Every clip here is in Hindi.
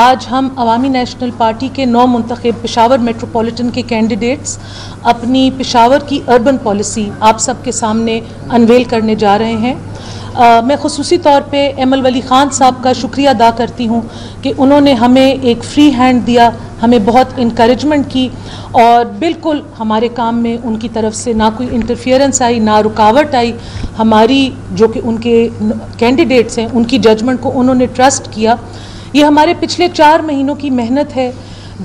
आज हम अवामी नेशनल पार्टी के नौ मुंतखब पेशावर मेट्रोपॉलिटन के कैंडिडेट्स अपनी पेशावर की अर्बन पॉलिसी आप सबके सामने अनवेल करने जा रहे हैं। मैं ख़ुसूसी तौर पे ऐमल वली ख़ान साहब का शुक्रिया अदा करती हूँ कि उन्होंने हमें एक फ्री हैंड दिया, हमें बहुत इनकरेजमेंट की और बिल्कुल हमारे काम में उनकी तरफ से ना कोई इंटरफियरेंस आई, ना रुकावट आई। हमारी जो कि उनके कैंडिडेट्स हैं उनकी जजमेंट को उन्होंने ट्रस्ट किया। ये हमारे पिछले 4 महीनों की मेहनत है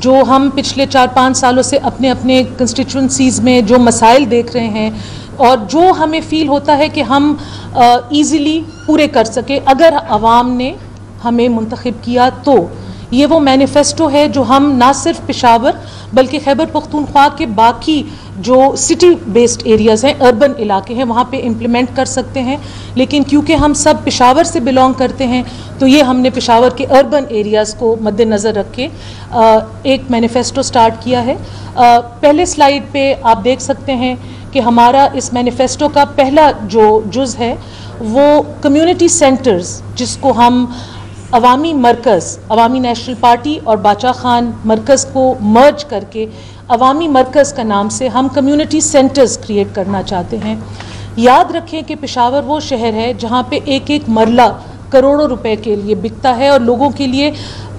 जो हम पिछले 4-5 सालों से अपने अपने कंस्टिट्यूंसीज़ में जो मसाइल देख रहे हैं और जो हमें फ़ील होता है कि हम ईज़िली पूरे कर सके अगर आवाम ने हमें मुंतखब किया। तो ये वो मैनिफेस्टो है जो हम ना सिर्फ पेशावर बल्कि खैबर पख्तूनख्वा के बाकी जो सिटी बेस्ड एरियाज़ हैं, अर्बन इलाके हैं, वहाँ पे इम्प्लीमेंट कर सकते हैं। लेकिन क्योंकि हम सब पेशावर से बिलोंग करते हैं तो ये हमने पेशावर के अर्बन एरियाज़ को मद्देनज़र रख के एक मैनिफेस्टो स्टार्ट किया है। पहले स्लाइड पे आप देख सकते हैं कि हमारा इस मैनिफेस्टो का पहला जो जुज़ है वो कम्यूनिटी सेंटर्स, जिसको हम अवामी मरकज़, अवामी नेशनल पार्टी और बाचा खान मरकज़ को मर्ज करके अवामी मरकज़ का नाम से हम कम्युनिटी सेंटर्स क्रिएट करना चाहते हैं। याद रखें कि पेशावर वो शहर है जहाँ पे एक एक मरला करोड़ों रुपए के लिए बिकता है और लोगों के लिए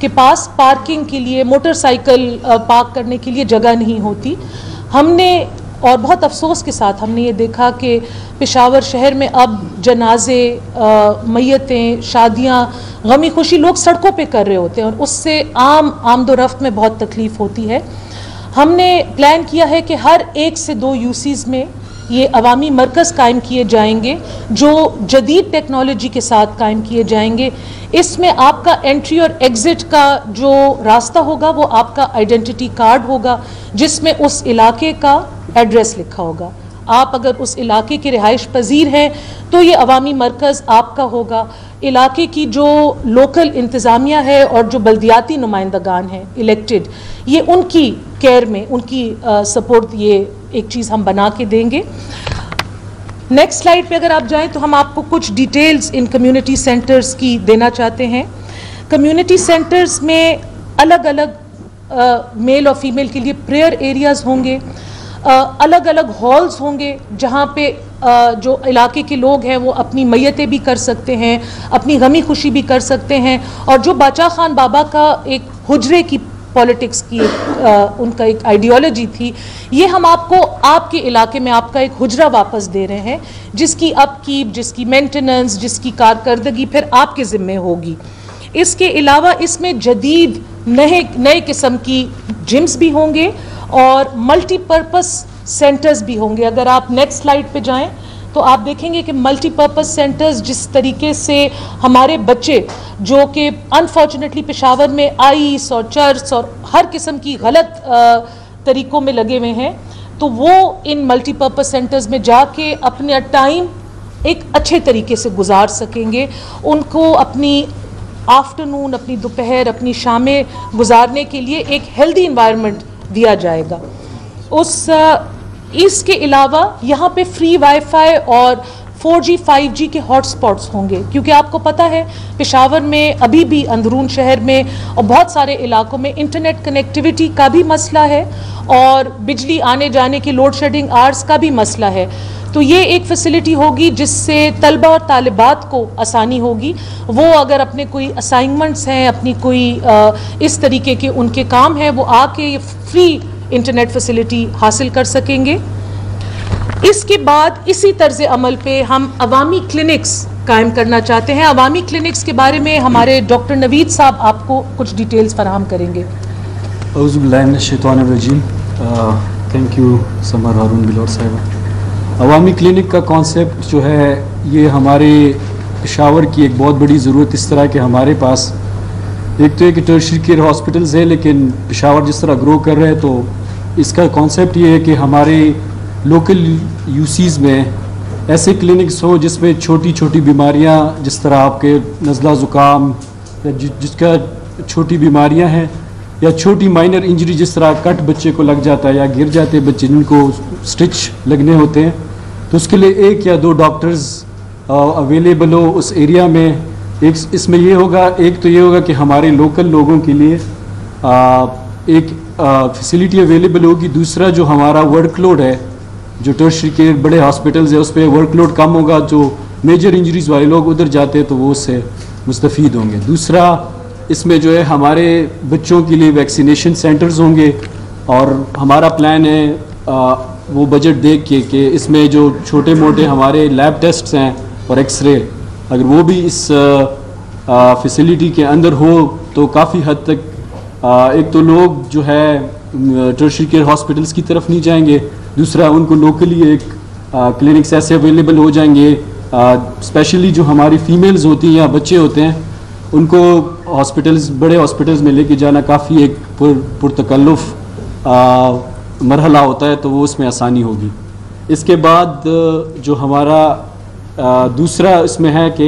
के पास पार्किंग के लिए, मोटरसाइकिल पार्क करने के लिए जगह नहीं होती। हमने और बहुत अफसोस के साथ हमने ये देखा कि पेशावर शहर में अब जनाजे, मैयतें, शादियां, गमी खुशी लोग सड़कों पे कर रहे होते हैं और उससे आम आमदोरफ्त में बहुत तकलीफ़ होती है। हमने प्लान किया है कि हर 1 से 2 यूसीज़ में ये अवामी मरकज़ कायम किए जाएंगे जो जदीद टेक्नोलॉजी के साथ कायम किए जाएंगे। इसमें आपका एंट्री और एग्ज़िट का जो रास्ता होगा वो आपका आइडेंटिटी कार्ड होगा जिसमें उस इलाके का एड्रेस लिखा होगा। आप अगर उस इलाके के रिहाइश पजीर हैं तो ये अवामी मरकज़ आपका होगा। इलाके की जो लोकल इंतज़ामिया है और जो बल्दियाती नुमाइंदगान हैं इलेक्टेड, ये उनकी केयर में, उनकी सपोर्ट ये एक चीज़ हम बना के देंगे। नेक्स्ट स्लाइड पे अगर आप जाएं तो हम आपको कुछ डिटेल्स इन कम्युनिटी सेंटर्स की देना चाहते हैं। कम्युनिटी सेंटर्स में अलग अलग मेल और फीमेल के लिए प्रेयर एरियाज़ होंगे, अलग अलग हॉल्स होंगे जहाँ पे जो इलाके के लोग हैं वो अपनी मैयतें भी कर सकते हैं, अपनी गमी खुशी भी कर सकते हैं। और जो बाचा खान बाबा का एक हुजरे की पॉलिटिक्स की उनका एक आइडियोलॉजी थी, ये हम आपको आपके इलाके में आपका एक हुजरा वापस दे रहे हैं जिसकी अपकीप, जिसकी मेंटेनेंस, जिसकी कारकर्दगी फिर आपके ज़िम्मे होगी। इसके अलावा इसमें जदीद नए किस्म की जिम्स भी होंगे और मल्टीपर्पस सेंटर्स भी होंगे। अगर आप नेक्स्ट स्लाइड पे जाएं तो आप देखेंगे कि मल्टीपर्पस सेंटर्स जिस तरीके से हमारे बच्चे जो कि अनफॉर्चुनेटली पेशावर में आइस और चर्स और हर किस्म की गलत तरीक़ों में लगे हुए हैं, तो वो इन मल्टीपर्पस सेंटर्स में जाके अपने टाइम एक अच्छे तरीके से गुजार सकेंगे। उनको अपनी आफ्टरनून, अपनी दोपहर, अपनी शामें गुजारने के लिए एक हेल्दी इन्वायरमेंट दिया जाएगा। इसके अलावा यहाँ पे फ्री वाईफाई और 4G 5G के हॉटस्पॉट्स होंगे क्योंकि आपको पता है पेशावर में अभी भी अंदरून शहर में और बहुत सारे इलाकों में इंटरनेट कनेक्टिविटी का भी मसला है और बिजली आने जाने की लोड शेडिंग आवर्स का भी मसला है। तो ये एक फैसिलिटी होगी जिससे तलबा और तालिबात को आसानी होगी। वो अगर अपने कोई असाइनमेंट्स हैं, अपनी कोई इस तरीके के उनके काम हैं, वो आके फ्री इंटरनेट फैसिलिटी हासिल कर सकेंगे। इसके बाद इसी तर्ज अमल पे हम अवामी क्लिनिक्स कायम करना चाहते हैं। अवामी क्लिनिक्स के बारे में हमारे डॉक्टर नवीद साहब आपको कुछ डिटेल्स फराहम करेंगे। थैंक यू समर हारून बिलोर साहब। अवामी क्लिनिक का कॉन्सेप्ट जो है ये हमारे पेशावर की एक बहुत बड़ी ज़रूरत इस तरह के हमारे पास एक टर्शियरी केयर हॉस्पिटल्स है, लेकिन पेशावर जिस तरह ग्रो कर रहे हैं तो इसका कॉन्सेप्ट ये है कि हमारे लोकल यूसीज़ में ऐसे क्लिनिक्स हो जिसमें छोटी छोटी बीमारियां, जिस तरह आपके नज़ला ज़ुकाम या जिसका छोटी बीमारियां हैं या छोटी माइनर इंजरी, जिस तरह कट बच्चे को लग जाता है या गिर जाते बच्चे जिनको स्टिच लगने होते हैं, तो उसके लिए 1 या 2 डॉक्टर्स अवेलेबल हो उस एरिया में एक इसमें ये होगा, एक तो ये होगा कि हमारे लोकल लोगों के लिए एक फैसिलिटी अवेलेबल होगी, दूसरा जो हमारा वर्कलोड है जो टर्शरी के बड़े हॉस्पिटल्स है उस पर वर्कलोड कम होगा, जो मेजर इंजरीज वाले लोग उधर जाते हैं तो वो उससे मुस्तफ़ीद होंगे। दूसरा इसमें जो है हमारे बच्चों के लिए वैक्सीनेशन सेंटर्स होंगे और हमारा प्लान है वो बजट देख के कि इसमें जो छोटे मोटे हमारे लैब टेस्ट्स हैं और एक्सरे अगर वो भी इस फैसिलिटी के अंदर हो तो काफ़ी हद तक एक तो लोग जो है टर्शरी केयर हॉस्पिटल्स की तरफ नहीं जाएंगे, दूसरा उनको लोकली एक क्लिनिक्स ऐसे अवेलेबल हो जाएंगे, स्पेशली जो हमारी फीमेल्स होती हैं या बच्चे होते हैं उनको हॉस्पिटल्स बड़े हॉस्पिटल्स में लेके जाना काफ़ी एक पुरतकल्लुफ़ मरहला होता है तो वो उसमें आसानी होगी। इसके बाद जो हमारा दूसरा इसमें है कि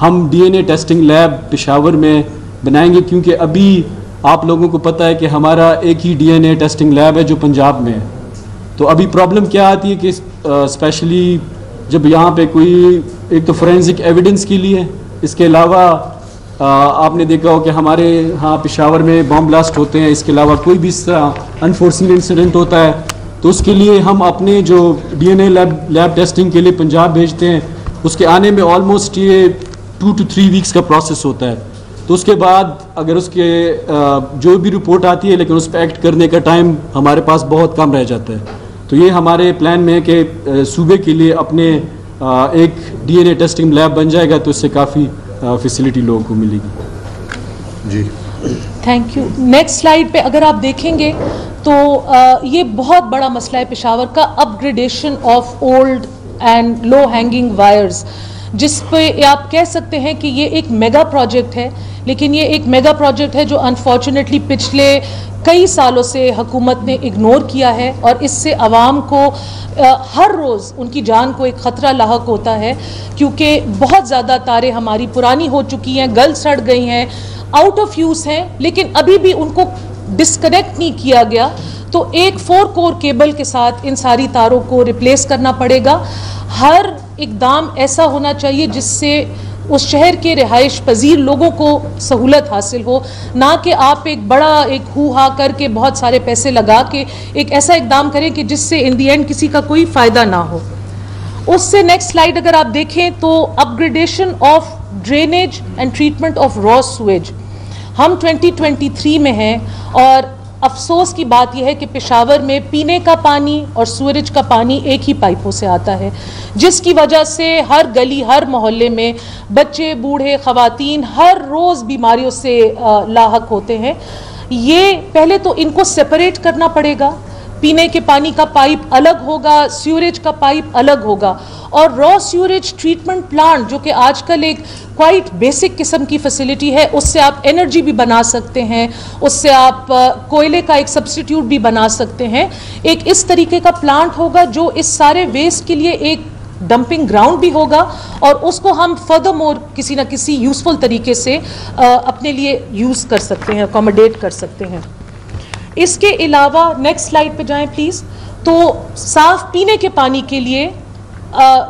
हम डीएनए टेस्टिंग लैब पेशावर में बनाएंगे, क्योंकि अभी आप लोगों को पता है कि हमारा एक ही डीएनए टेस्टिंग लैब है जो पंजाब में है। तो अभी प्रॉब्लम क्या आती है कि स्पेशली जब यहाँ पे कोई एक तो फोरेंसिक एविडेंस के लिए, इसके अलावा आपने देखा हो कि हमारे यहाँ पेशावर में बॉम्ब ब्लास्ट होते हैं, इसके अलावा कोई भी अनफोर्सीन इंसिडेंट होता है तो उसके लिए हम अपने जो डीएनए लैब टेस्टिंग के लिए पंजाब भेजते हैं उसके आने में ऑलमोस्ट ये 2 to 3 वीक्स का प्रोसेस होता है। तो उसके बाद अगर उसके जो भी रिपोर्ट आती है लेकिन उस पर एक्ट करने का टाइम हमारे पास बहुत कम रह जाता है। तो ये हमारे प्लान में है कि सूबे के लिए अपने एक डीएनए टेस्टिंग लैब बन जाएगा तो इससे काफ़ी फैसिलिटी लोगों को मिलेगी। जी थैंक यू। नेक्स्ट स्लाइड पे अगर आप देखेंगे तो ये बहुत बड़ा मसला है पेशावर का, upgradation of old and low hanging wires, जिस पे आप कह सकते हैं कि ये एक मेगा प्रोजेक्ट है, लेकिन ये एक मेगा प्रोजेक्ट है जो अनफॉर्चुनेटली पिछले कई सालों से हुकूमत ने इग्नोर किया है और इससे आवाम को हर रोज़ उनकी जान को एक ख़तरा लाहक होता है, क्योंकि बहुत ज़्यादा तारे हमारी पुरानी हो चुकी हैं, गल सड़ गई हैं, आउट ऑफ यूज़ हैं, लेकिन अभी भी उनको डिस्कनेक्ट नहीं किया गया। तो एक 4 कोर केबल के साथ इन सारी तारों को रिप्लेस करना पड़ेगा। हर इकदाम ऐसा होना चाहिए जिससे उस शहर के रिहाइश पजीर लोगों को सहूलत हासिल हो, ना कि आप एक बड़ा एक हू हा करके बहुत सारे पैसे लगा के एक ऐसा इकदाम करें कि जिससे इन दी एंड किसी का कोई फ़ायदा ना हो उससे। नेक्स्ट स्लाइड अगर आप देखें तो upgradation of drainage and treatment of raw sewage. हम 2023 में हैं और अफसोस की बात यह है कि पेशावर में पीने का पानी और सूरज का पानी एक ही पाइपों से आता है, जिसकी वजह से हर गली हर मोहल्ले में बच्चे बूढ़े ख़वातीन हर रोज़ बीमारियों से लाहक होते हैं। ये पहले तो इनको सेपरेट करना पड़ेगा, पीने के पानी का पाइप अलग होगा, सीवरेज का पाइप अलग होगा, और रॉ सीवरेज ट्रीटमेंट प्लांट जो कि आजकल एक क्वाइट बेसिक किस्म की फैसिलिटी है, उससे आप एनर्जी भी बना सकते हैं, उससे आप कोयले का एक सब्स्टिट्यूट भी बना सकते हैं। एक इस तरीके का प्लांट होगा जो इस सारे वेस्ट के लिए एक डंपिंग ग्राउंड भी होगा और उसको हम फर्दर मोर किसी ना किसी यूज़फुल तरीके से अपने लिए यूज़ कर सकते हैं, अकोमोडेट कर सकते हैं। इसके अलावा नेक्स्ट स्लाइड पे जाएं प्लीज़। तो साफ़ पीने के पानी के लिए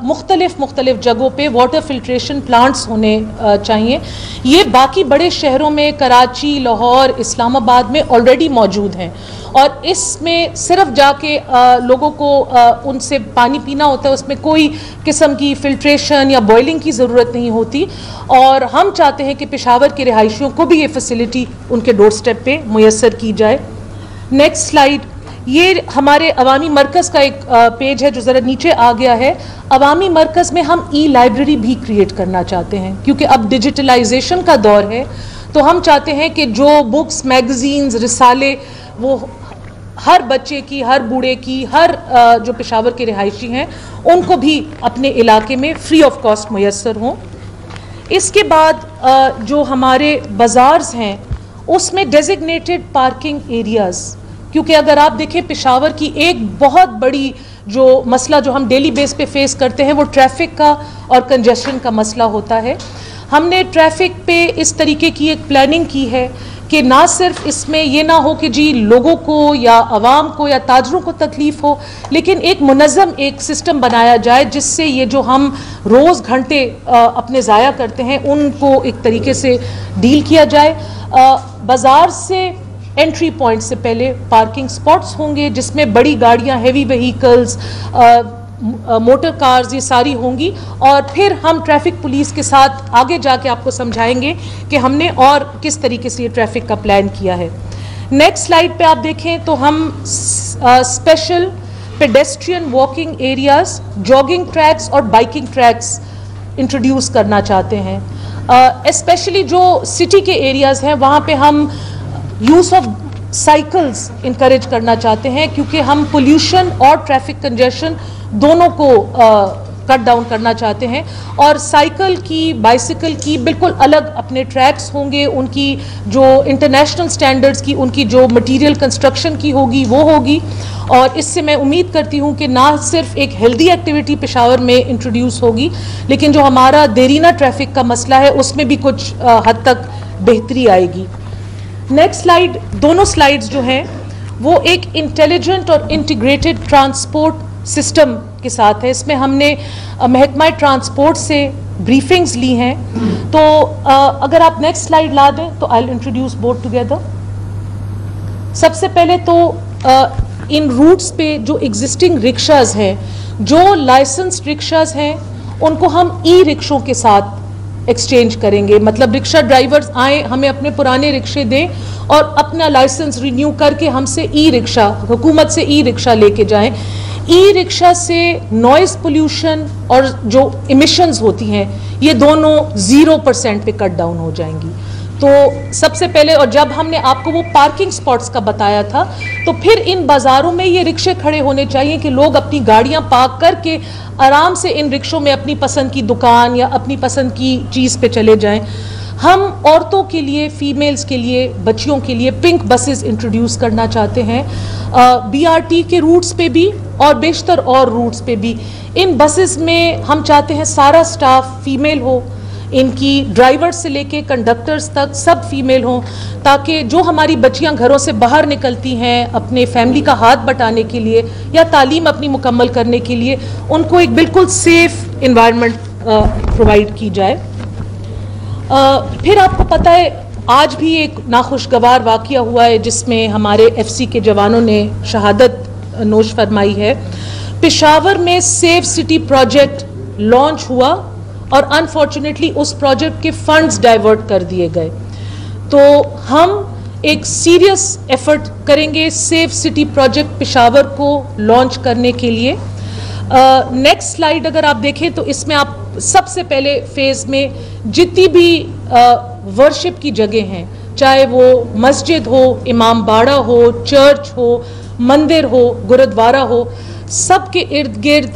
मुख्तलिफ जगहों पे वाटर फिल्ट्रेशन प्लांट्स होने चाहिए। ये बाकी बड़े शहरों में कराची, लाहौर, इस्लामाबाद में ऑलरेडी मौजूद हैं और इसमें सिर्फ जाके लोगों को उनसे पानी पीना होता है, उसमें कोई किस्म की फिल्ट्रेशन या बॉयलिंग की ज़रूरत नहीं होती। और हम चाहते हैं कि पेशावर के रिहायशियों को भी ये फैसिलिटी उनके डोर स्टेप पर मुयसर की जाए। Next slide. ये हमारे अवामी मरकज़ का एक पेज है जो ज़रा नीचे आ गया है। अवामी मरकज़ में हम ई लाइब्रेरी भी क्रिएट करना चाहते हैं, क्योंकि अब डिजिटलाइजेशन का दौर है, तो हम चाहते हैं कि जो बुक्स, मैगज़ीन्स, रिसाले वो हर बच्चे की, हर बूढ़े की, हर जो पेशावर के रिहायशी हैं उनको भी अपने इलाके में फ्री ऑफ कॉस्ट मुयसर हों। इसके बाद जो हमारे बाज़ार्स हैं उसमें डेजिग्नेटेड पार्किंग एरियाज़, क्योंकि अगर आप देखें पेशावर की एक बहुत बड़ी जो मसला जो हम डेली बेस पे फेस करते हैं वो ट्रैफिक का और कंजेशन का मसला होता है। हमने ट्रैफिक पे इस तरीके की एक प्लानिंग की है कि ना सिर्फ इसमें ये ना हो कि जी लोगों को या आवाम को या ताजरों को तकलीफ हो, लेकिन एक मुनज़म एक सिस्टम बनाया जाए जिससे ये जो हम रोज़ घंटे अपने ज़ाया करते हैं उनको एक तरीके से डील किया जाए। बाज़ार से एंट्री पॉइंट से पहले पार्किंग स्पॉट्स होंगे जिसमें बड़ी गाड़ियाँ, हैवी व्हीकल्स, मोटर कार्स, ये सारी होंगी और फिर हम ट्रैफिक पुलिस के साथ आगे जाके आपको समझाएंगे कि हमने और किस तरीके से ये ट्रैफिक का प्लान किया है। नेक्स्ट स्लाइड पे आप देखें तो हम special pedestrian walking areas, jogging tracks और बाइकिंग ट्रैक्स इंट्रोड्यूस करना चाहते हैं। स्पेशली जो सिटी के एरियाज़ हैं वहाँ पे हम यूज़ ऑफ साइकिल्स इंकरेज करना चाहते हैं क्योंकि हम पोल्यूशन और ट्रैफिक कंजेशन दोनों को कट डाउन करना चाहते हैं। और साइकिल की, बाइसिकल की बिल्कुल अलग अपने ट्रैक्स होंगे, उनकी जो इंटरनेशनल स्टैंडर्ड्स की, उनकी जो मटेरियल कंस्ट्रक्शन की होगी वो होगी। और इससे मैं उम्मीद करती हूँ कि ना सिर्फ एक हेल्दी एक्टिविटी पेशावर में इंट्रोड्यूस होगी लेकिन जो हमारा देरीना ट्रैफिक का मसला है उसमें भी कुछ हद तक बेहतरी आएगी। नेक्स्ट स्लाइड, दोनों स्लाइड्स जो हैं वो एक इंटेलिजेंट और इंटीग्रेटेड ट्रांसपोर्ट सिस्टम के साथ है। इसमें हमने महकमा ट्रांसपोर्ट से ब्रीफिंग्स ली हैं। तो अगर आप नेक्स्ट स्लाइड ला दें तो I will introduce both together. सबसे पहले तो इन रूट्स पे जो एग्जिस्टिंग रिक्शाज हैं, जो लाइसेंस्ड रिक्शाज हैं, उनको हम ई रिक्शों के साथ एक्सचेंज करेंगे। मतलब रिक्शा ड्राइवर्स आए, हमें अपने पुराने रिक्शे दें और अपना लाइसेंस रिन्यू करके हमसे ई रिक्शा, हुकूमत से ई रिक्शा लेके जाएं। ई रिक्शा से नॉइज़ पोल्यूशन और जो इमिशंस होती हैं ये दोनों 0% पे कट डाउन हो जाएंगी। तो सबसे पहले, और जब हमने आपको वो पार्किंग स्पॉट्स का बताया था तो फिर इन बाज़ारों में ये रिक्शे खड़े होने चाहिए कि लोग अपनी गाड़ियां पार्क करके आराम से इन रिक्शों में अपनी पसंद की दुकान या अपनी पसंद की चीज़ पे चले जाएं। हम औरतों के लिए, फीमेल्स के लिए, बच्चियों के लिए पिंक बसेस इंट्रोड्यूस करना चाहते हैं BRT के रूट्स पे भी और बेशतर और रूट्स पे भी। इन बसेस में हम चाहते हैं सारा स्टाफ फीमेल हो, इनकी ड्राइवर से लेके कंडक्टर्स तक सब फीमेल हों, ताकि जो हमारी बच्चियां घरों से बाहर निकलती हैं अपने फैमिली का हाथ बटाने के लिए या तालीम अपनी मुकम्मल करने के लिए, उनको एक बिल्कुल सेफ़ इन्वायरमेंट प्रोवाइड की जाए। फिर आपको पता है आज भी एक नाखुशगवार वाक़िया हुआ है जिसमें हमारे FC के जवानों ने शहादत नोश फरमाई है। पेशावर में सेफ सिटी प्रोजेक्ट लॉन्च हुआ और अनफॉर्चुनेटली उस प्रोजेक्ट के फंड्स डाइवर्ट कर दिए गए। तो हम एक सीरियस एफर्ट करेंगे सेफ सिटी प्रोजेक्ट पेशावर को लॉन्च करने के लिए। नेक्स्ट स्लाइड अगर आप देखें तो इसमें आप सबसे पहले फेज़ में जितनी भी वर्शिप की जगह हैं, चाहे वो मस्जिद हो, इमाम बाड़ा हो, चर्च हो, मंदिर हो, गुरुद्वारा हो, सब के इर्द गिर्द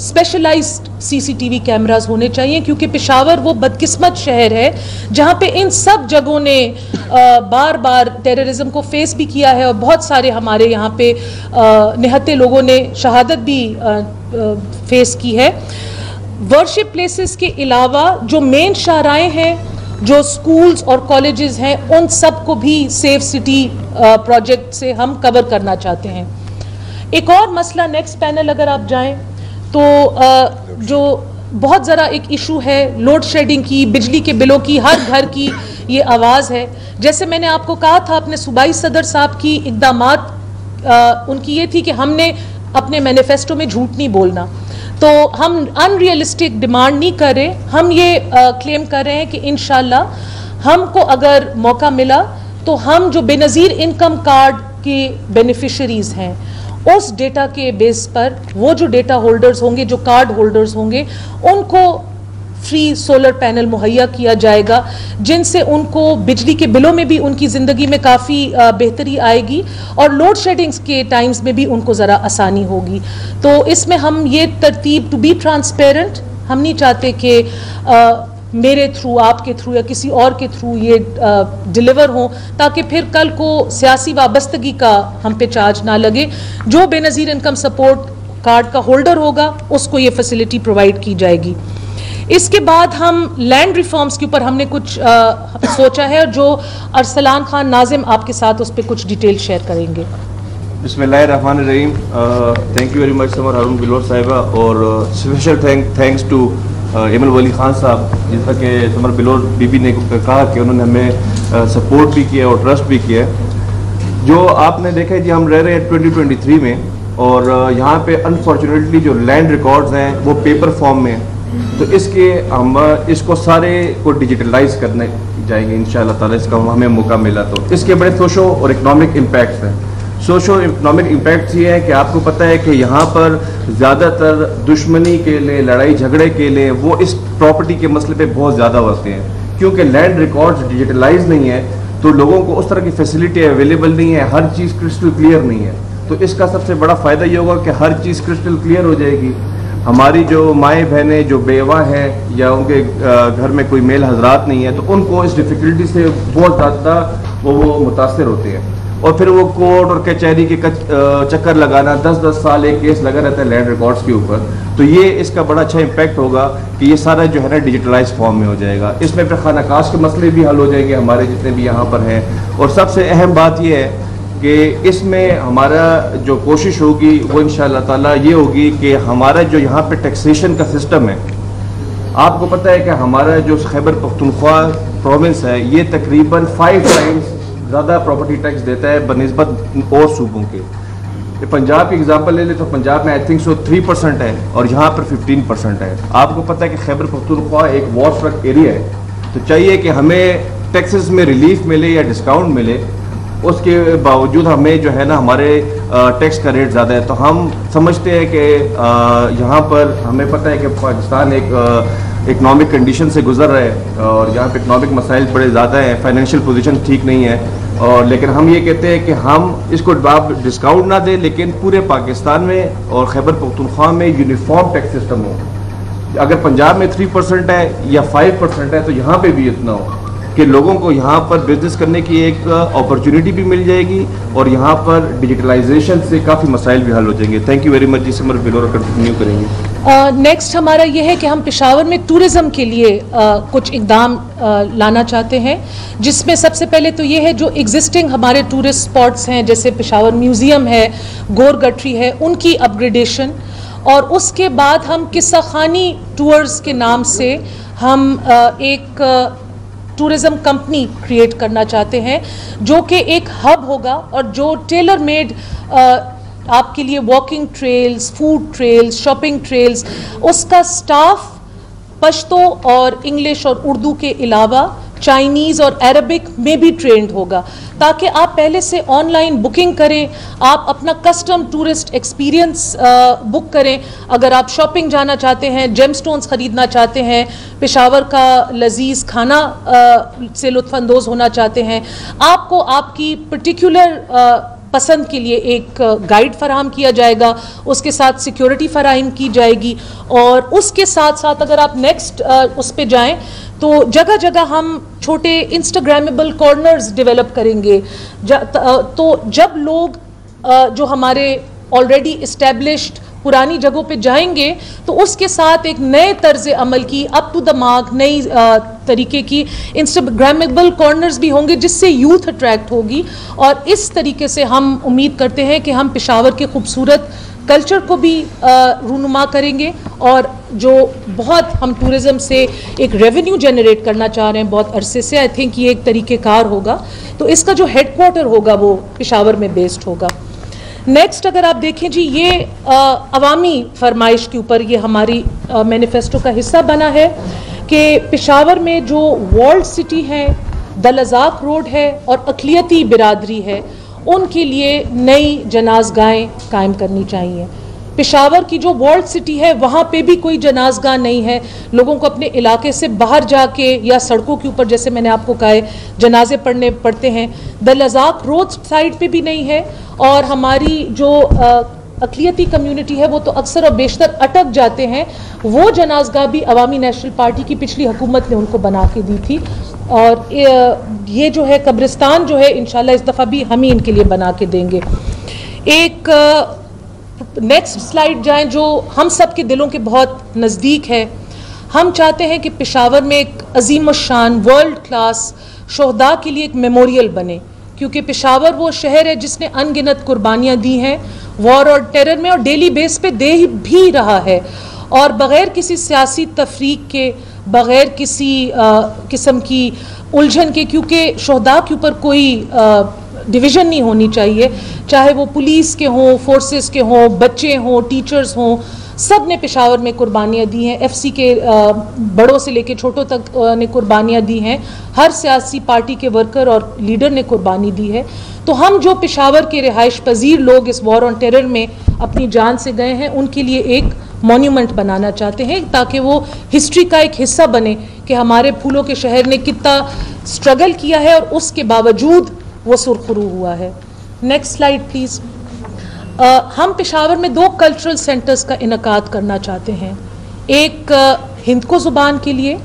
स्पेशलाइज्ड CCTV कैमरास होने चाहिए क्योंकि पेशावर वो बदकिस्मत शहर है जहाँ पे इन सब जगहों ने बार बार टेररिज्म को फेस भी किया है और बहुत सारे हमारे यहाँ पे निहत्ते लोगों ने शहादत भी फेस की है। वर्शिप प्लेसेस के अलावा जो मेन शाहराएँ हैं, जो स्कूल्स और कॉलेजेस हैं, उन सब को भी सेफ सिटी प्रोजेक्ट से हम कवर करना चाहते हैं। एक और मसला, नेक्स्ट पैनल अगर आप जाएँ तो जो बहुत ज़रा एक इशू है लोड शेडिंग की, बिजली के बिलों की, हर घर की ये आवाज़ है। जैसे मैंने आपको कहा था अपने सूबाई सदर साहब की इकदामात उनकी ये थी कि हमने अपने मैनिफेस्टो में झूठ नहीं बोलना, तो हम अनरियलिस्टिक डिमांड नहीं कर रहे। हम ये क्लेम कर रहे हैं कि इंशाल्लाह हमको अगर मौका मिला तो हम जो बेनज़ीर इनकम कार्ड के बेनिफिशरीज़ हैं उस डेटा के बेस पर वो जो डेटा होल्डर्स होंगे, जो कार्ड होल्डर्स होंगे, उनको फ्री सोलर पैनल मुहैया किया जाएगा जिनसे उनको बिजली के बिलों में भी उनकी ज़िंदगी में काफ़ी बेहतरी आएगी और लोड शेडिंग्स के टाइम्स में भी उनको ज़रा आसानी होगी। तो इसमें हम ये तरतीब, टू बी ट्रांसपेरेंट, हम नहीं चाहते कि मेरे थ्रू, आपके थ्रू या किसी और के थ्रू ये डिलीवर हो, ताकि फिर कल को सियासी वाबस्तगी का हम पे चार्ज ना लगे। जो बेनज़ीर इनकम सपोर्ट कार्ड का होल्डर होगा उसको ये फैसिलिटी प्रोवाइड की जाएगी। इसके बाद हम लैंड रिफॉर्म्स के ऊपर हमने कुछ सोचा है, और जो अरसलान खान नाजिम आपके साथ उस पर कुछ डिटेल शेयर करेंगे। बिस्मिल्लाहिर्रहमानिर्रहीम। Thank you very much Samar Arun Bilour साहिबा, और special thanks to Aimal Wali Khan साहब, जैसा कि समर बिलोर बीबी ने कहा कि उन्होंने हमें सपोर्ट भी किया और ट्रस्ट भी किया। जो आपने देखा है जी, हम रह रहे हैं 2023 में, और यहाँ पे अनफॉर्चुनेटली जो लैंड रिकॉर्ड्स हैं वो पेपर फॉर्म में हैं, तो इसके हम इसको सारे को डिजिटलाइज करने जाएंगे इंशाअल्लाह ताला, इसका हमें मौका मिला तो। इसके बड़े सोशो और इकनॉमिक इम्पैक्ट्स हैं। सोशो इकोनॉमिक इम्पैक्ट ये है कि आपको पता है कि यहाँ पर ज़्यादातर दुश्मनी के लिए, लड़ाई झगड़े के लिए, वो इस प्रॉपर्टी के मसले पे बहुत ज़्यादा होते हैं, क्योंकि लैंड रिकॉर्ड्स डिजिटलाइज नहीं है तो लोगों को उस तरह की फैसिलिटी अवेलेबल नहीं है, हर चीज़ क्रिस्टल क्लियर नहीं है। तो इसका सबसे बड़ा फ़ायदा ये होगा कि हर चीज़ क्रिस्टल क्लियर हो जाएगी। हमारी जो माएँ बहनें जो बेवा हैं या उनके घर में कोई मेल हजरात नहीं है, तो उनको इस डिफ़िकल्टी से बहुत ज़्यादा वो मुतासर होते हैं, और फिर वो कोर्ट और कचहरी के चक्कर लगाना, 10-10 साल एक केस लगा रहता है लैंड रिकॉर्ड्स के ऊपर। तो ये इसका बड़ा अच्छा इम्पैक्ट होगा कि ये सारा जो है ना डिजिटलाइज फॉर्म में हो जाएगा। इसमें फिर खानाकाश के मसले भी हल हो जाएंगे हमारे जितने भी यहाँ पर हैं। और सबसे अहम बात ये है कि इसमें हमारा जो कोशिश होगी वो इंशाअल्लाह ताला ये होगी कि हमारा जो यहाँ पर टैक्सेशन का सिस्टम है, आपको पता है कि हमारा जो खैबर पख्तूनख्वा प्रोविंस है ये तकरीबन 5 टाइम्स ज़्यादा प्रॉपर्टी टैक्स देता है बनस्बत और सूबों के। पंजाब की एग्जाम्पल ले लें तो पंजाब में आई थिंक सो 3% है और यहाँ पर 15% है। आपको पता है कि खैबर पख्तूनख्वा एक वॉर स्ट्रक एरिया है, तो चाहिए कि हमें टैक्सेस में रिलीफ मिले या डिस्काउंट मिले, उसके बावजूद हमें जो है ना हमारे टैक्स का रेट ज़्यादा है। तो हम समझते हैं कि यहाँ पर हमें पता है कि पाकिस्तान एक इकनॉमिक कंडीशन से गुजर रहे हैं और यहाँ पे इकनॉमिक मसाइल बड़े ज़्यादा हैं, फाइनेंशियल पोजीशन ठीक नहीं है, और लेकिन हम ये कहते हैं कि हम इसको आप डिस्काउंट ना दें, लेकिन पूरे पाकिस्तान में और खैबर पख्तूनख्वा में यूनिफॉर्म टैक्स सिस्टम हो। अगर पंजाब में 3% है या 5% है तो यहाँ पे भी इतना हो कि लोगों को यहाँ पर बिजनेस करने की एक अपॉर्चुनिटी भी मिल जाएगी, और यहाँ पर डिजिटलाइजेशन से काफ़ी मसाइल भी हल हो जाएंगे। Thank you very much ji Samar Bilour, continue करेंगे। नेक्स्ट हमारा यह है कि हम पेशावर में टूरिज़म के लिए कुछ इकदाम लाना चाहते हैं, जिसमें सबसे पहले तो ये है जो एग्जिस्टिंग हमारे टूरिस्ट स्पॉट्स हैं, जैसे पेशावर म्यूज़ियम है, गौर गठरी है, उनकी अपग्रेडेशन, और उसके बाद हम किस्सा खानी टूर्स के नाम से हम एक टूरिज़म कंपनी क्रिएट करना चाहते हैं जो कि एक हब होगा और जो टेलर मेड आपके लिए walking trails, food trails, shopping trails, उसका स्टाफ पश्तो और इंग्लिश और उर्दू के अलावा चाइनीज़ और अरबिक में भी ट्रेंड होगा, ताकि आप पहले से ऑनलाइन बुकिंग करें, आप अपना कस्टम टूरिस्ट एक्सपीरियंस बुक करें। अगर आप शॉपिंग जाना चाहते हैं, जेम स्टोन्स ख़रीदना चाहते हैं, पेशावर का लजीज खाना से लुत्फानंदोज़ होना चाहते हैं, आपको आपकी पर्टिकुलर पसंद के लिए एक गाइड फराहम किया जाएगा, उसके साथ सिक्योरिटी फराहम की जाएगी, और उसके साथ साथ अगर आप नेक्स्ट उस पर जाएं तो जगह जगह हम छोटे इंस्टाग्रामेबल कॉर्नर्स डेवलप करेंगे। तो जब लोग जो हमारे ऑलरेडी इस्टेब्लिश्ड पुरानी जगहों पे जाएंगे तो उसके साथ एक नए तर्ज अमल की, अप टू द मार्क, नई तरीके की इंस्टाग्रामेबल कॉर्नर्स भी होंगे, जिससे यूथ अट्रैक्ट होगी। और इस तरीके से हम उम्मीद करते हैं कि हम पेशावर के खूबसूरत कल्चर को भी रूनुमा करेंगे, और जो बहुत हम टूरिज़म से एक रेवेन्यू जनरेट करना चाह रहे हैं बहुत अरसे से, आई थिंक ये एक तरीक़ेकार होगा। तो इसका जो हेड क्वार्टर होगा वो पेशावर में बेस्ड होगा। नेक्स्ट अगर आप देखें जी, ये अवामी फरमाइश के ऊपर ये हमारी मैनिफेस्टो का हिस्सा बना है कि पेशावर में जो वर्ल्ड सिटी है, दलजाक रोड है और अकलियती बिरादरी है, उनके लिए नई जनाजगाहें कायम करनी चाहिए। पेशावर की जो वर्ल्ड सिटी है वहाँ पे भी कोई जनाजगाह नहीं है, लोगों को अपने इलाके से बाहर जाके या सड़कों के ऊपर, जैसे मैंने आपको कहा है, जनाजे पढ़ने पड़ते हैं। दलजाक रोड साइड पे भी नहीं है, और हमारी जो अकलियती कम्युनिटी है वो तो अक्सर और बेशतर अटक जाते हैं। वो जनाजगाह भी अवामी नेशनल पार्टी की पिछली हुकूमत ने उनको बना के दी थी, और ये जो है कब्रिस्तान जो है इंशाल्लाह इस दफ़ा भी हम ही इनके लिए बना के देंगे। एक नेक्स्ट स्लाइड जाएं जो हम सब के दिलों के बहुत नज़दीक है। हम चाहते हैं कि पेशावर में एक अजीम शान वर्ल्ड क्लास शोहदा के लिए एक मेमोरियल बने, क्योंकि पेशावर वो शहर है जिसने अनगिनत कुर्बानियाँ दी हैं वॉर और टेरर में और डेली बेस पे दे भी रहा है, और बग़ैर किसी सियासी तफरीक के, बग़ैर किसी किस्म की उलझन के, क्योंकि शोहदा के ऊपर कोई डिवीज़न नहीं होनी चाहिए, चाहे वो पुलिस के हों, फोर्सेस के हों, बच्चे हों, टीचर्स हों, सब ने पेशावर में कुर्बानियाँ दी हैं। एफसी के बड़ों से लेकर छोटों तक ने कुर्बानियाँ दी हैं, हर सियासी पार्टी के वर्कर और लीडर ने कुर्बानी दी है। तो हम जो पेशावर के रिहाइश पजीर लोग इस वॉर ऑन टेरर में अपनी जान से गए हैं, उनके लिए एक मॉन्यूमेंट बनाना चाहते हैं ताकि वो हिस्ट्री का एक हिस्सा बने कि हमारे फूलों के शहर ने कितना स्ट्रगल किया है और उसके बावजूद वो सुरखरू हुआ है। Next slide please. हम पेशावर में दो कल्चरल सेंटर्स का इनकाद करना चाहते हैं, एक हिंदको ज़ुबान के लिए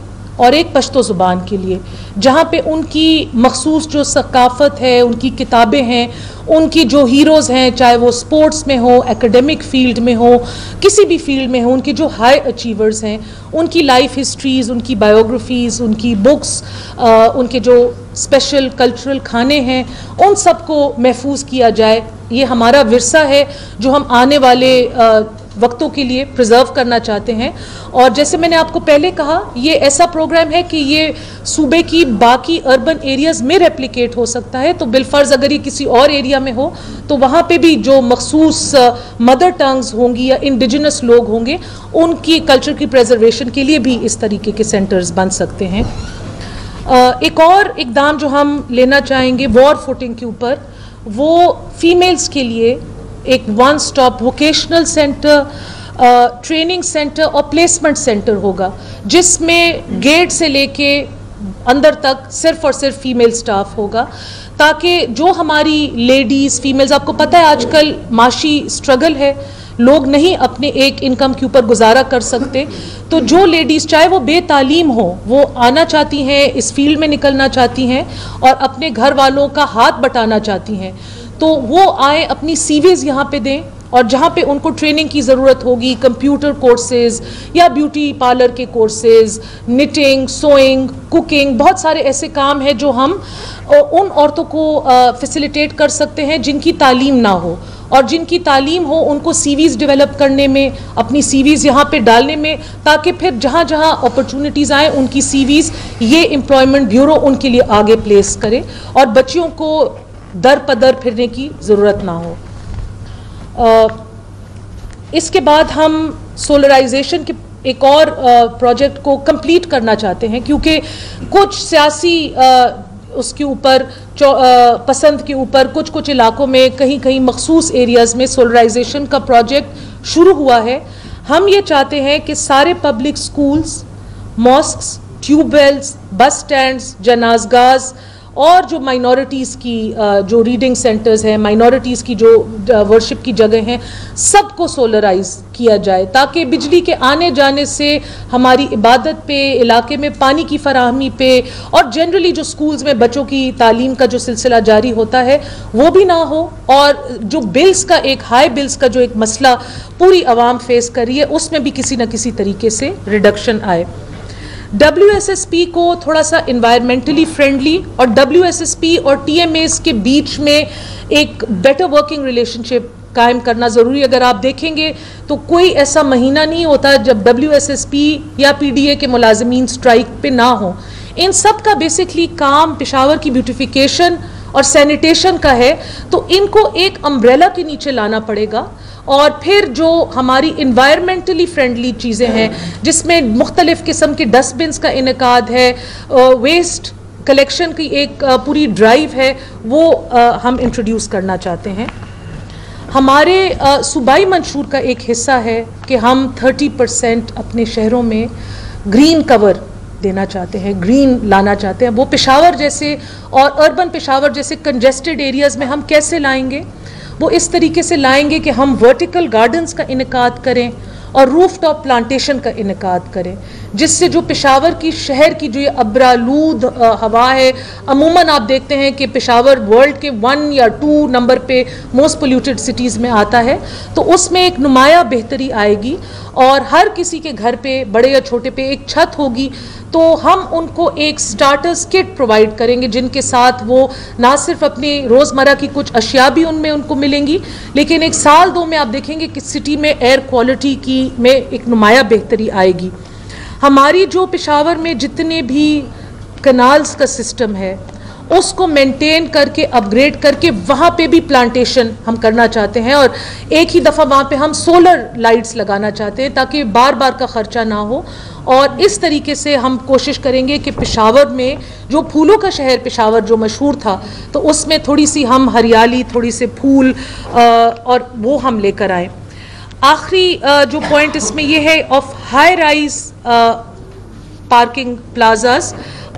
और एक पश्तो ज़ुबान के लिए, जहाँ पे उनकी मखसूस जो सकाफ़त है, उनकी किताबें हैं, उनकी जो हीरोज़ हैं, चाहे वो स्पोर्ट्स में हो, एकेडमिक फ़ील्ड में हो, किसी भी फील्ड में हो, उनके जो हाई अचीवर्स हैं, उनकी लाइफ हिस्ट्रीज़, उनकी बायोग्राफ़ीज़, उनकी बुक्स, उनके जो स्पेशल कल्चरल खाने हैं, उन सब को महफूज किया जाए। ये हमारा विरसा है जो हम आने वाले वक्तों के लिए प्रिजर्व करना चाहते हैं। और जैसे मैंने आपको पहले कहा, ये ऐसा प्रोग्राम है कि ये सूबे की बाकी अर्बन एरियाज़ में रेप्लिकेट हो सकता है। तो बिलफर्ज अगर ये किसी और एरिया में हो तो वहाँ पे भी जो मखसूस मदर टंग्स होंगी या इंडिजिनस लोग होंगे, उनकी कल्चर की प्रिजर्वेशन के लिए भी इस तरीके के सेंटर्स बन सकते हैं। एक और इकदाम जो हम लेना चाहेंगे वॉर फुटिंग के ऊपर, वो फीमेल्स के लिए एक one stop vocational centre, training centre और प्लेसमेंट सेंटर होगा, जिसमें गेट से लेके अंदर तक सिर्फ और सिर्फ फीमेल स्टाफ होगा, ताकि जो हमारी लेडीज़ फीमेल्स, आपको पता है आजकल माशी स्ट्रगल है, लोग नहीं अपने एक इनकम के ऊपर गुजारा कर सकते, तो जो लेडीज़ चाहे वो बेतालीम हो, वो आना चाहती हैं, इस फील्ड में निकलना चाहती हैं और अपने घर वालों का हाथ बटाना चाहती हैं, तो वो आए, अपनी सीवीज़ यहाँ पे दें, और जहाँ पे उनको ट्रेनिंग की ज़रूरत होगी, कंप्यूटर कोर्सेज़ या ब्यूटी पार्लर के कोर्सेज़, निटिंग, सोइंग, कुकिंग, बहुत सारे ऐसे काम हैं जो हम उन औरतों को फैसिलिटेट कर सकते हैं जिनकी तालीम ना हो, और जिनकी तालीम हो उनको सीवीज़ डेवलप करने में, अपनी सीवीज़ यहाँ पे डालने में, ताकि फिर जहाँ जहाँ अपॉर्चुनिटीज़ आएँ उनकी सीवीज़ ये एम्प्लॉयमेंट ब्यूरो उनके लिए आगे प्लेस करे और बच्चियों को दर पदर फिरने की ज़रूरत ना हो। इसके बाद हम सोलराइजेशन के एक और प्रोजेक्ट को कंप्लीट करना चाहते हैं, क्योंकि कुछ सियासी उसके ऊपर पसंद के ऊपर कुछ कुछ इलाकों में, कहीं कहीं मखसूस एरियाज़ में सोलराइजेशन का प्रोजेक्ट शुरू हुआ है। हम ये चाहते हैं कि सारे public schools, mosques, tubewells, bus stands, जनाजगाज और जो माइनॉरिटीज़ की जो रीडिंग सेंटर्स हैं, माइनॉरिटीज़ की जो वर्शिप की जगह हैं, सबको सोलराइज किया जाए, ताकि बिजली के आने जाने से हमारी इबादत पे, इलाके में पानी की फराहमी पे और जनरली जो स्कूल्स में बच्चों की तालीम का जो सिलसिला जारी होता है वो भी ना हो, और जो बिल्स का एक हाई बिल्स का जो एक मसला पूरी आवाम फेस कर रही है, उसमें भी किसी न किसी तरीके से रिडक्शन आए। WSSP को थोड़ा सा इन्वायरमेंटली फ्रेंडली और WSSP और TMAs के बीच में एक बेटर वर्किंग रिलेशनशिप कायम करना ज़रूरी। अगर आप देखेंगे तो कोई ऐसा महीना नहीं होता जब WSSP या PDA के मुलाजमीन स्ट्राइक पे ना हो। इन सब का बेसिकली काम पेशावर की ब्यूटिफिकेशन और सैनिटेशन का है, तो इनको एक अम्ब्रेला के नीचे लाना पड़ेगा, और फिर जो हमारी इन्वायरमेंटली फ्रेंडली चीज़ें हैं, जिसमें मुख्तलिफ़ किस्म के डस्टबिन्स का इनकाद है, वेस्ट कलेक्शन की एक पूरी ड्राइव है, वो हम इंट्रोड्यूस करना चाहते हैं। हमारे सूबाई मंशूर का एक हिस्सा है कि हम 30% अपने शहरों में ग्रीन कवर देना चाहते हैं, ग्रीन लाना चाहते हैं। वो पेशावर जैसे और अर्बन पेशावर जैसे कंजेस्टेड एरियाज़ में हम कैसे लाएंगे? वो इस तरीके से लाएंगे कि हम वर्टिकल गार्डन्स का इनकाद करें और रूफ टॉप प्लांटेशन का इनकाद करें, जिससे जो पेशावर की शहर की जो ये अब्रालूद हवा है, अमूमन आप देखते हैं कि पेशावर वर्ल्ड के 1 या 2 नंबर पे मोस्ट पोल्यूटेड सिटीज़ में आता है, तो उसमें एक नुमाया बेहतरी आएगी। और हर किसी के घर पे, बड़े या छोटे पे, एक छत होगी। तो हम उनको एक स्टार्टर्स किट प्रोवाइड करेंगे जिनके साथ वो ना सिर्फ अपने रोज़मर्रा की कुछ अशिया भी उनमें उनको मिलेंगी, लेकिन एक साल दो में आप देखेंगे कि सिटी में एयर क्वालिटी की में एक नुमाया बेहतरी आएगी। हमारी जो पेशावर में जितने भी कनाल्स का सिस्टम है उसको मेंटेन करके अपग्रेड करके वहाँ पे भी प्लांटेशन हम करना चाहते हैं, और एक ही दफ़ा वहाँ पे हम सोलर लाइट्स लगाना चाहते हैं ताकि बार बार का ख़र्चा ना हो। और इस तरीके से हम कोशिश करेंगे कि पेशावर में जो फूलों का शहर पेशावर जो मशहूर था, तो उसमें थोड़ी सी हम हरियाली, थोड़ी से फूल और वो हम लेकर आएँ। आखिरी जो पॉइंट इसमें ये है, of high rise parking plazas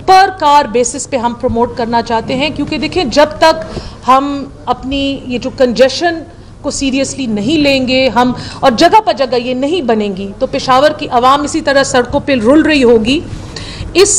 पर कार बेसिस पे हम प्रमोट करना चाहते हैं, क्योंकि देखें जब तक हम अपनी ये जो कंजेशन को सीरियसली नहीं लेंगे हम, और जगह पर जगह ये नहीं बनेंगी, तो पेशावर की आवाम इसी तरह सड़कों पे रुल रही होगी। इस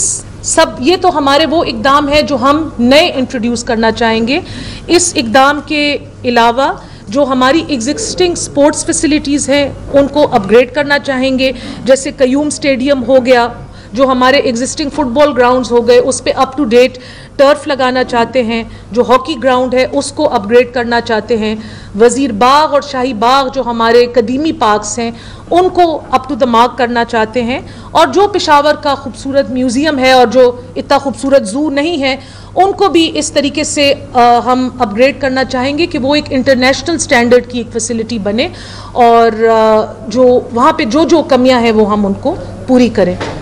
सब ये तो हमारे वो इकदाम है जो हम नए इंट्रोड्यूस करना चाहेंगे। इस इकदाम के अलावा जो हमारी एग्जिस्टिंग स्पोर्ट्स फैसिलिटीज़ हैं उनको अपग्रेड करना चाहेंगे, जैसे कयूम स्टेडियम हो गया, जो हमारे एग्जिस्टिंग फुटबॉल ग्राउंड्स हो गए उस पर अप टू डेट टर्फ लगाना चाहते हैं, जो हॉकी ग्राउंड है उसको अपग्रेड करना चाहते हैं, वज़ीर बाग और शाही बाग जो हमारे कदीमी पार्क्स हैं उनको अप टू द मार्क करना चाहते हैं, और जो पेशावर का खूबसूरत म्यूज़ियम है और जो इतना खूबसूरत ज़ू नहीं है उनको भी इस तरीके से हम अपग्रेड करना चाहेंगे कि वो एक इंटरनेशनल स्टैंडर्ड की एक फैसिलिटी बने, और जो वहाँ पर जो कमियाँ हैं वो हम उनको पूरी करें।